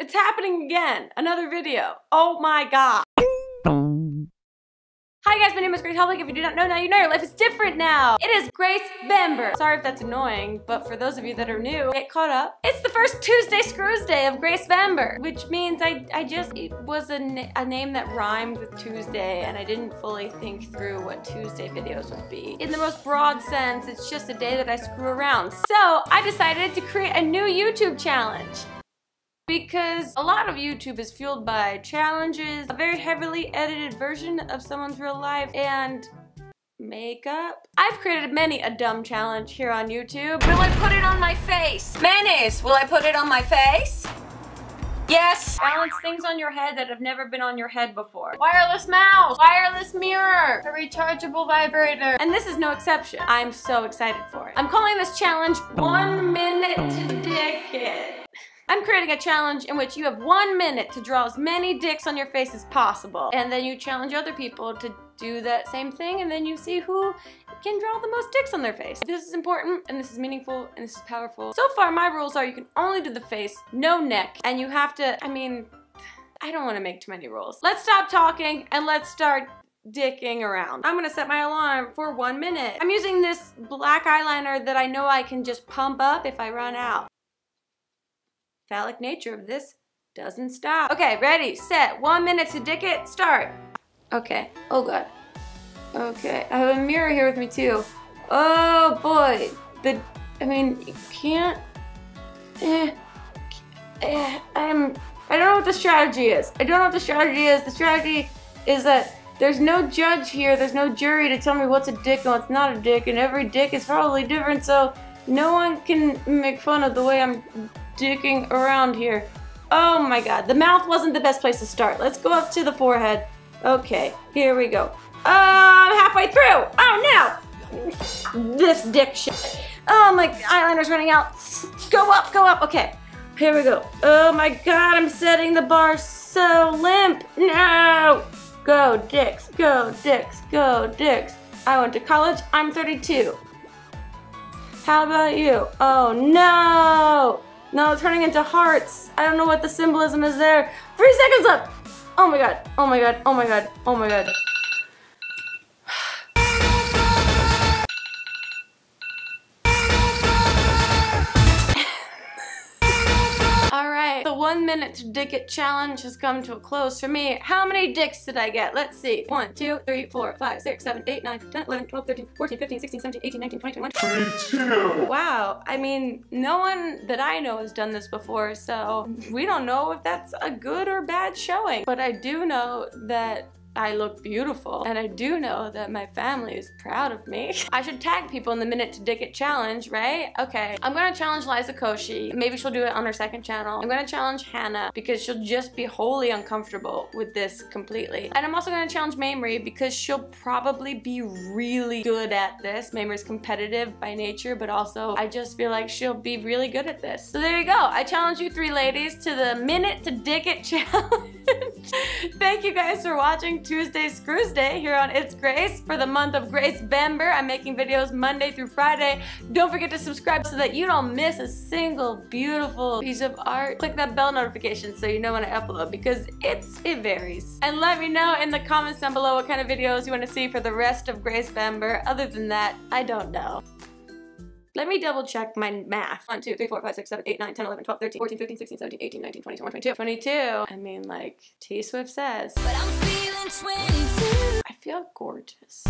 It's happening again. Another video. Oh my god. Hi guys, my name is Grace Helbig. If you do not know now, you know your life is different now. It is Gracevember. Sorry if that's annoying, but for those of you that are new, get caught up. It's the first Tuesday Screws Day of Gracevember, which means it was a name that rhymed with Tuesday, and I didn't fully think through what Tuesday videos would be. In the most broad sense, it's just a day that I screw around. So I decided to create a new YouTube challenge. Because a lot of YouTube is fueled by challenges, a very heavily edited version of someone's real life, and makeup. I've created many a dumb challenge here on YouTube. Will I put it on my face? Mayonnaise, will I put it on my face? Yes! Balance things on your head that have never been on your head before. Wireless mouse! Wireless mirror! A rechargeable vibrator! And this is no exception. I'm so excited for it. I'm calling this challenge 1 Minute Dick It. I'm creating a challenge in which you have 1 minute to draw as many dicks on your face as possible. And then you challenge other people to do that same thing, and then you see who can draw the most dicks on their face. This is important, and this is meaningful, and this is powerful. So far, my rules are you can only do the face, no neck, and you have to, I mean, I don't want to make too many rules. Let's stop talking, and let's start dicking around. I'm gonna set my alarm for 1 minute. I'm using this black eyeliner that I know I can just pump up if I run out. Phallic nature of this doesn't stop. Okay, ready, set, 1 minute to dick it, start. Okay, oh god. Okay, I have a mirror here with me too. Oh boy, you can't, I don't know what the strategy is. The strategy is that there's no judge here, there's no jury to tell me what's a dick and what's not a dick, and every dick is probably different, so no one can make fun of the way I'm dicking around here. Oh my god, the mouth wasn't the best place to start. Let's go up to the forehead. Okay, here we go. I'm halfway through. Oh no! This dick shit. Oh, my eyeliner's running out. Go up, go up. Okay, here we go. Oh my god, I'm setting the bar so limp. No! Go dicks, go dicks, go dicks. I went to college, I'm 32. How about you? Oh no! No, it's turning into hearts. I don't know what the symbolism is there. 3 seconds left. Oh my god. Oh my god. Oh my god. Oh my god. All right. The 1 minute to dick it challenge has come to a close for me. How many dicks did I get? Let's see. 1, 2, 3, 4, 5, 6, 7, 8, 9, 10, 11, 12, 13, 14, 15, 16, 17, 18, 19, 20, 21, 22. Wow. I mean, no one that I know has done this before, so we don't know if that's a good or bad showing. But I do know that I look beautiful, and I do know that my family is proud of me. I should tag people in the Minute to Dick It challenge, right? Okay, I'm gonna challenge Liza Koshy. Maybe she'll do it on her second channel. I'm gonna challenge Hannah because she'll just be wholly uncomfortable with this completely. And I'm also gonna challenge Mamrie because she'll probably be really good at this. Mamrie's competitive by nature, but also I just feel like she'll be really good at this. So there you go. I challenge you three ladies to the Minute to Dick It challenge. Thank you guys for watching Tuesday Screws Day here on It's Grace for the month of Gracevember. I'm making videos Monday through Friday. Don't forget to subscribe so that you don't miss a single beautiful piece of art. Click that bell notification so you know when I upload because it varies. And let me know in the comments down below what kind of videos you want to see for the rest of Gracevember. Other than that, I don't know. Let me double check my math. 1, 2, 3, 4, 5, 6, 7, 8, 9, 10, 11, 12, 13, 14, 15, 16, 17, 18, 19, 20, 21, 22. 22. I mean, like T-Swift says. But I'm feeling 22. I feel gorgeous.